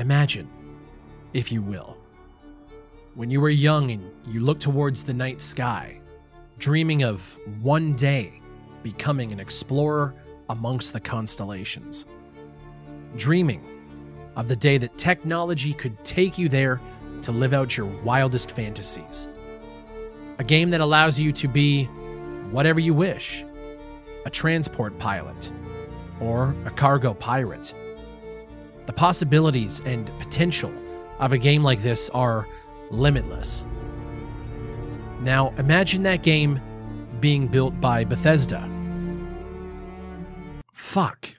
Imagine, if you will, when you were young and you looked towards the night sky, dreaming of one day becoming an explorer amongst the constellations. Dreaming of the day that technology could take you there to live out your wildest fantasies. A game that allows you to be whatever you wish. A transport pilot, or a cargo pirate. The possibilities and potential of a game like this are limitless. Now imagine that game being built by Bethesda. Fuck.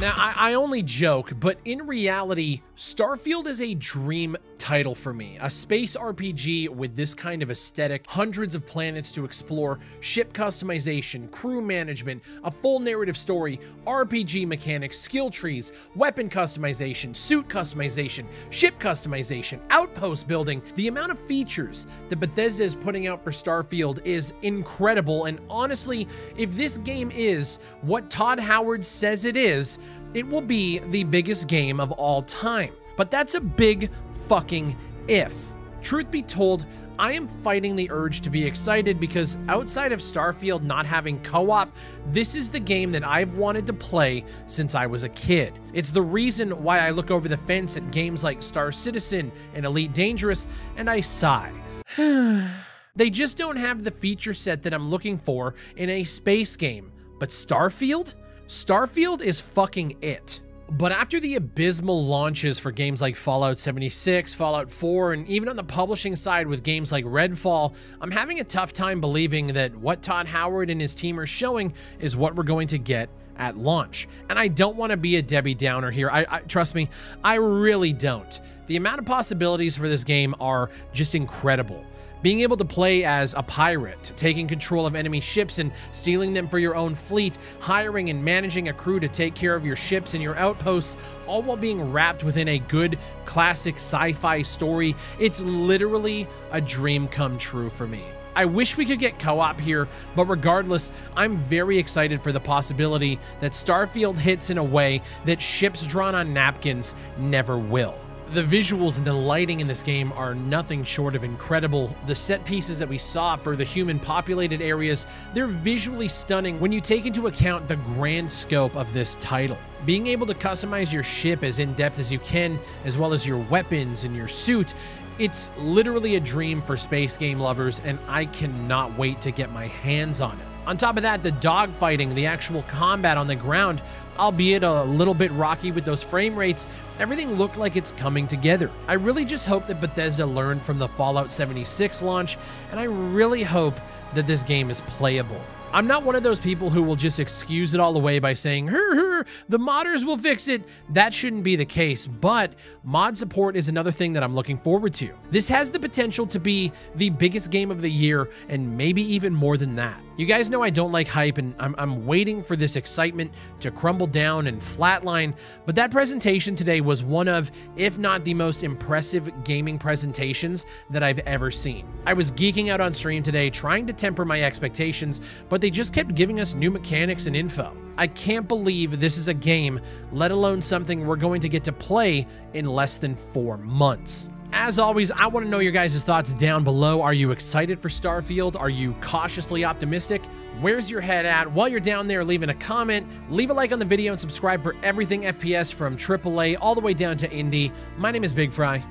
Now, I only joke, but in reality, Starfield is a dream title for me. A space RPG with this kind of aesthetic, hundreds of planets to explore, ship customization, crew management, a full narrative story, RPG mechanics, skill trees, weapon customization, suit customization, ship customization, outpost building. The amount of features that Bethesda is putting out for Starfield is incredible, and honestly, if this game is what Todd Howard says it is, it will be the biggest game of all time. But that's a big fucking if. Truth be told, I am fighting the urge to be excited because outside of Starfield not having co-op, this is the game that I've wanted to play since I was a kid. It's the reason why I look over the fence at games like Star Citizen and Elite Dangerous and I sigh. They just don't have the feature set that I'm looking for in a space game. But Starfield? Starfield is fucking it. But after the abysmal launches for games like Fallout 76, Fallout 4, and even on the publishing side with games like Redfall, I'm having a tough time believing that what Todd Howard and his team are showing is what we're going to get at launch. And I don't want to be a Debbie Downer here. I trust me, I really don't. The amount of possibilities for this game are just incredible. Being able to play as a pirate, taking control of enemy ships and stealing them for your own fleet, hiring and managing a crew to take care of your ships and your outposts, all while being wrapped within a good, classic sci-fi story, it's literally a dream come true for me. I wish we could get co-op here, but regardless, I'm very excited for the possibility that Starfield hits in a way that ships drawn on napkins never will. The visuals and the lighting in this game are nothing short of incredible. The set pieces that we saw for the human populated areas, they're visually stunning when you take into account the grand scope of this title. Being able to customize your ship as in-depth as you can, as well as your weapons and your suit, it's literally a dream for space game lovers, and I cannot wait to get my hands on it. On top of that, the dogfighting, the actual combat on the ground, albeit a little bit rocky with those frame rates, everything looked like it's coming together. I really just hope that Bethesda learned from the Fallout 76 launch, and I really hope that this game is playable. I'm not one of those people who will just excuse it all away by saying, the modders will fix it. That shouldn't be the case, but mod support is another thing that I'm looking forward to. This has the potential to be the biggest game of the year, and maybe even more than that. You guys know I don't like hype, and I'm waiting for this excitement to crumble down and flatline, but that presentation today was one of, if not the most impressive gaming presentations that I've ever seen. I was geeking out on stream today, trying to temper my expectations, but they just kept giving us new mechanics and info. I can't believe this is a game, let alone something we're going to get to play in less than 4 months. As always, I want to know your guys' thoughts down below. Are you excited for Starfield? Are you cautiously optimistic? Where's your head at? While you're down there, leaving a comment, leave a like on the video, and subscribe for everything FPS from AAA all the way down to indie. My name is Big Fry,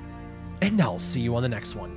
and I'll see you on the next one.